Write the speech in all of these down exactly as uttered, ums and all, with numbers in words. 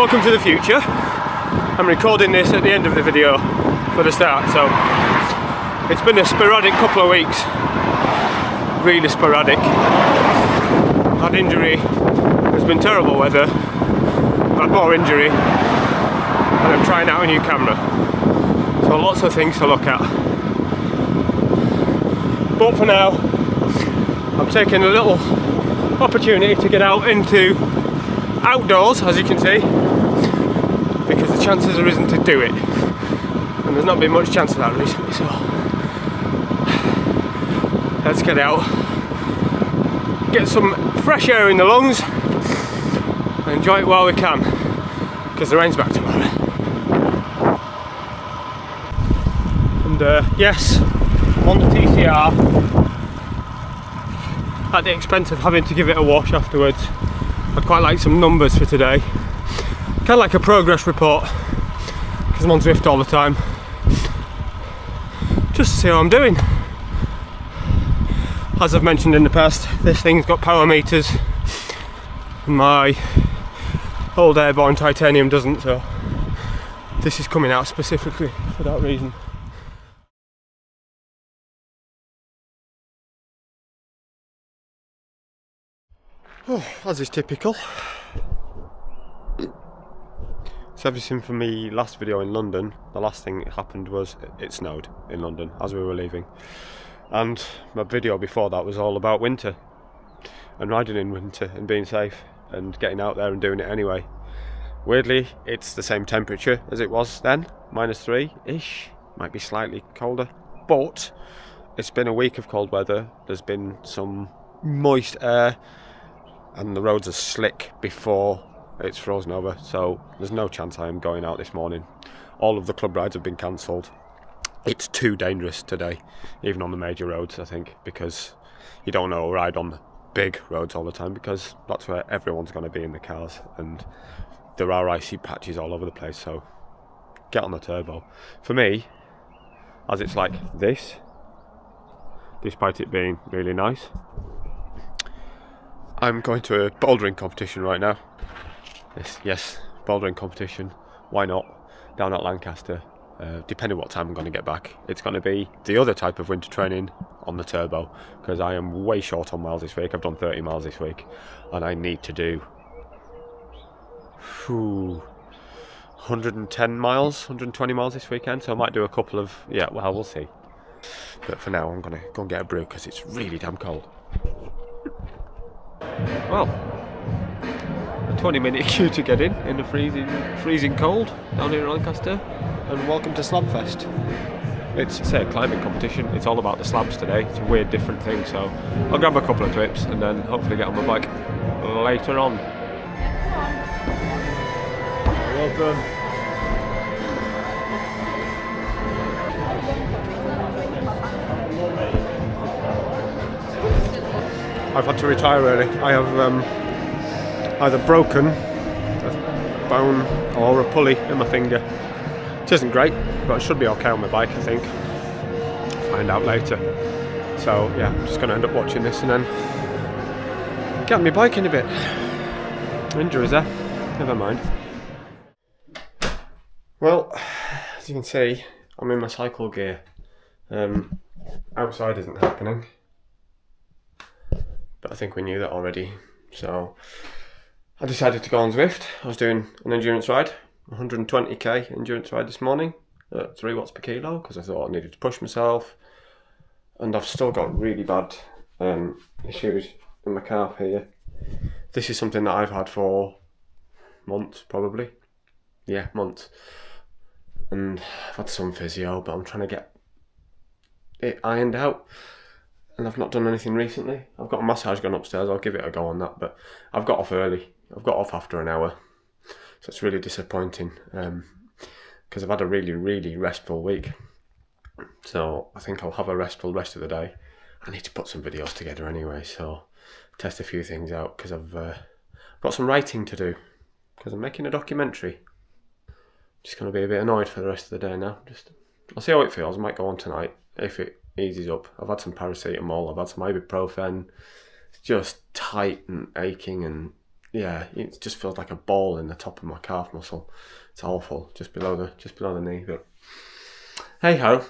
Welcome to the future. I'm recording this at the end of the video for the start, so it's been a sporadic couple of weeks, really sporadic. I've had injury, there's been terrible weather, I've had more injury, and I'm trying out a new camera, so lots of things to look at. But for now, I'm taking a little opportunity to get out into outdoors, as you can see, because the chances have risen to do it, and there's not been much chance of that recently, so let's get out, get some fresh air in the lungs and enjoy it while we can, because the rain's back tomorrow. And uh, yes, I'm on the T C R at the expense of having to give it a wash afterwards. I'd quite like some numbers for today, kind of like a progress report, because I'm on Zwift all the time, just to see how I'm doing. As I've mentioned in the past, this thing's got power meters and my old airborne titanium doesn't, so this is coming out specifically for that reason. Oh, as is typical. So everything from me last video in London, the last thing that happened was it snowed in London as we were leaving, and my video before that was all about winter and riding in winter and being safe and getting out there and doing it anyway. Weirdly, it's the same temperature as it was then, minus three-ish, might be slightly colder, but it's been a week of cold weather, there's been some moist air, and the roads are slick before it's frozen over, so there's no chance I am going out this morning. All of the club rides have been cancelled. It's too dangerous today, even on the major roads, I think, because you don't know ride on the big roads all the time, because that's where everyone's going to be in the cars, and there are icy patches all over the place, so get on the turbo. For me, as it's like this, despite it being really nice, I'm going to a bouldering competition right now. Yes, yes, bouldering competition, why not, down at Lancaster, uh, depending what time I'm going to get back. It's going to be the other type of winter training on the turbo, because I am way short on miles this week. I've done thirty miles this week, and I need to do whew, one hundred and ten miles, one hundred and twenty miles this weekend, so I might do a couple of, yeah, well, we'll see. But for now, I'm going to go and get a brew, because it's really damn cold. Well, a twenty minute queue to get in, in the freezing freezing cold down here in Lancaster. And welcome to Slabfest. It's, say, a climbing competition. It's all about the slabs today. It's a weird, different thing, so I'll grab a couple of clips and then hopefully get on my bike later on. Welcome. I've had to retire early. I have um, either broken a bone or a pulley in my finger. It isn't great, but it should be okay on my bike, I think. I'll find out later. So yeah, I'm just going to end up watching this and then get my bike in a bit. Injuries there, never mind. Well, as you can see, I'm in my cycle gear. Um, outside isn't happening. But I think we knew that already, so I decided to go on Zwift. I was doing an endurance ride, one hundred and twenty K endurance ride this morning at three watts per kilo, because I thought I needed to push myself, and I've still got really bad um, issues in my calf here. This is something that I've had for months, probably, yeah, months, and I've had some physio, but I'm trying to get it ironed out. And I've not done anything recently. I've got a massage going upstairs, I'll give it a go on that, but I've got off early. I've got off after an hour, so it's really disappointing, um, because I've had a really, really restful week. So I think I'll have a restful rest of the day. I need to put some videos together anyway, so test a few things out, because I've uh, got some writing to do, because I'm making a documentary. I'm just going to be a bit annoyed for the rest of the day now. Just, I'll see how it feels. I might go on tonight if it eases up. I've had some paracetamol, I've had some ibuprofen. It's just tight and aching and yeah, it just feels like a ball in the top of my calf muscle. It's awful, just below the just below the knee. But hey ho.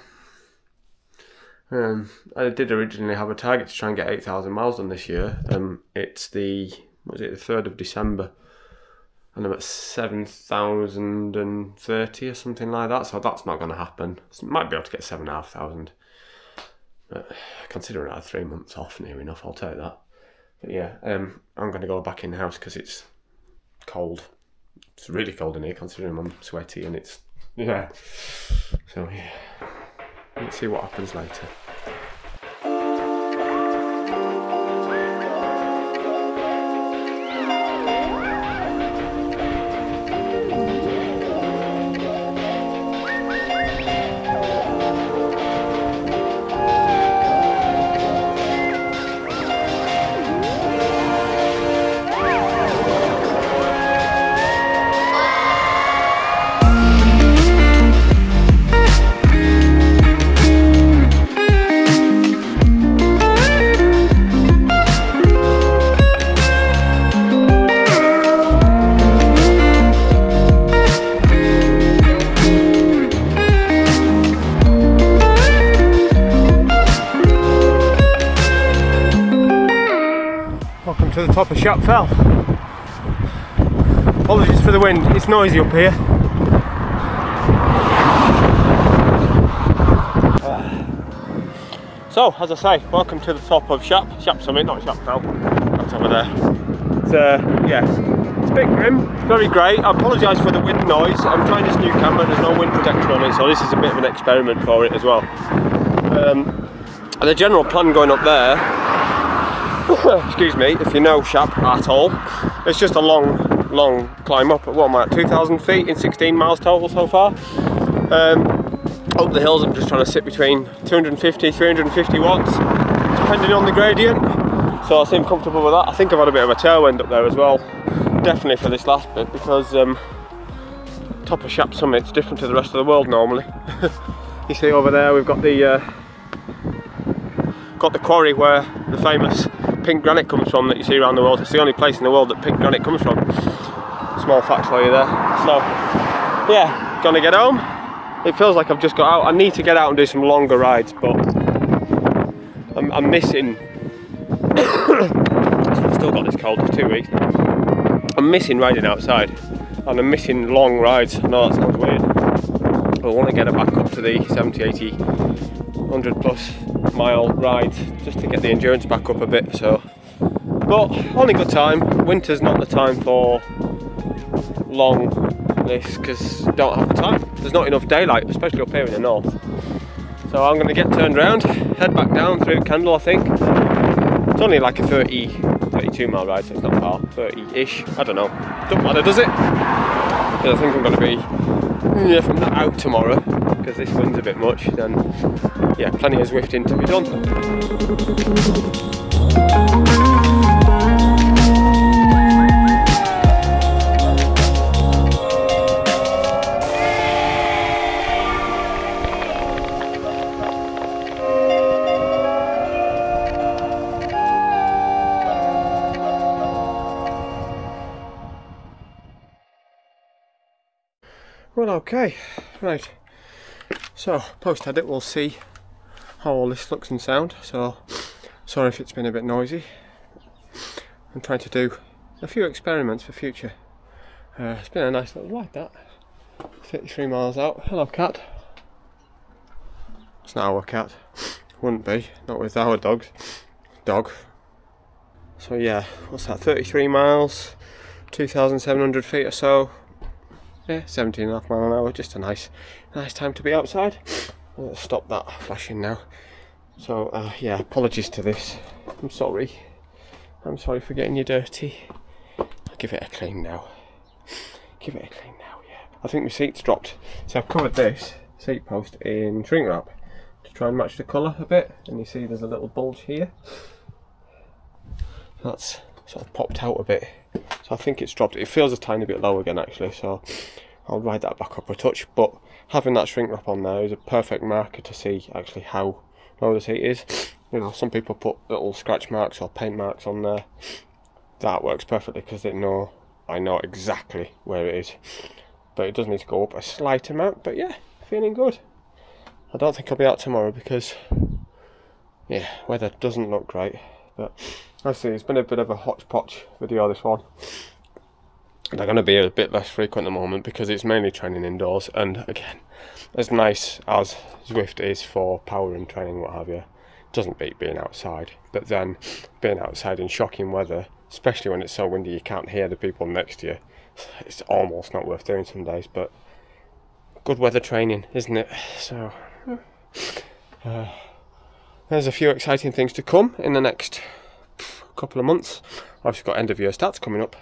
Um, I did originally have a target to try and get eight thousand miles done this year. Um, it's the what is it the third of December, and I'm at seven thousand and thirty or something like that. So that's not going to happen. So might be able to get seven and a half thousand. But considering I had three months off, near enough, I'll take that. But yeah, um, I'm going to go back in the house because it's cold. It's really cold in here, considering I'm sweaty and it's yeah. So yeah. Let's see what happens later. To the top of Shap Fell. Apologies for the wind, it's noisy up here. So, as I say, welcome to the top of Shap, Shap Summit, not Shap Fell, that's over there. It's, uh, yeah, it's a bit grim, very grey. I apologise for the wind noise. I'm trying this new camera, there's no wind protection on it, so this is a bit of an experiment for it as well. Um, and the general plan going up there, excuse me, if you know Shap at all, it's just a long, long climb up at what am I at, two thousand feet in sixteen miles total so far. Um, up the hills I'm just trying to sit between two hundred fifty, three hundred fifty watts, depending on the gradient, so I seem comfortable with that. I think I've had a bit of a tailwind up there as well, definitely for this last bit, because um, top of Shap Summit's different to the rest of the world normally. You see over there we've got the, uh, got the quarry where the famous pink granite comes from that you see around the world. It's the only place in the world that pink granite comes from. Small fact for you there. So yeah, gonna get home. It feels like I've just got out. I need to get out and do some longer rides, but I'm, I'm missing I've still got this cold for two weeks now. I'm missing riding outside and I'm missing long rides. I know that sounds weird, but I want to get it back up to the seventy, eighty, one hundred plus mile rides just to get the endurance back up a bit. So, but only got time. Winter's not the time for long this because don't have the time. There's not enough daylight, especially up here in the north. So I'm going to get turned around, head back down through Kendal. I think it's only like a thirty, thirty-two mile ride, so it's not far. thirty-ish. I don't know. Don't matter, does it? Because I think I'm going to be, yeah, if I'm not out tomorrow, because this wind's a bit much, then yeah, plenty of Zwifting to be done. Well, okay, right. So, post-edit, we'll see how all this looks and sound. So, sorry if it's been a bit noisy. I'm trying to do a few experiments for future. Uh, it's been a nice little ride, that. thirty-three miles out. Hello, cat. It's not our cat. Wouldn't be, not with our dogs. Dog. So yeah, what's that, thirty-three miles, two thousand seven hundred feet or so. Yeah, seventeen and a half mile an hour, just a nice nice time to be outside. I'll stop that flashing now. So uh, yeah, apologies to this. I'm sorry. I'm sorry for getting you dirty. I'll give it a clean now. Give it a clean now, yeah. I think my seat's dropped. So I've covered this seat post in shrink wrap to try and match the colour a bit. And you see there's a little bulge here. That's sort of popped out a bit. So I think it's dropped. It feels a tiny bit low again actually, so I'll ride that back up a touch, but having that shrink wrap on there is a perfect marker to see actually how low the seat is. You know, some people put little scratch marks or paint marks on there that works perfectly because they know I know exactly where it is. But it does need to go up a slight amount, but yeah, feeling good. I don't think I'll be out tomorrow because, yeah, weather doesn't look great. But obviously it's been a bit of a hodgepodge video, this one. They're going to be a bit less frequent at the moment because it's mainly training indoors, and again, as nice as Zwift is for power and training, what have you, it doesn't beat being outside. But then being outside in shocking weather, especially when it's so windy you can't hear the people next to you, it's almost not worth doing some days. But good weather training, isn't it? So uh, there's a few exciting things to come in the next couple of months. I've just got end of year stats coming up.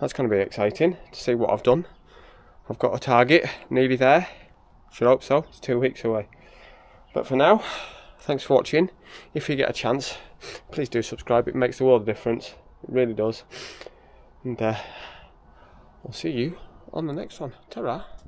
That's going to be exciting to see what I've done. I've got a target, nearly there. Should hope so, it's two weeks away. But for now, thanks for watching. If you get a chance, please do subscribe. It makes the world a difference. It really does. And uh, I'll see you on the next one. Ta-ra.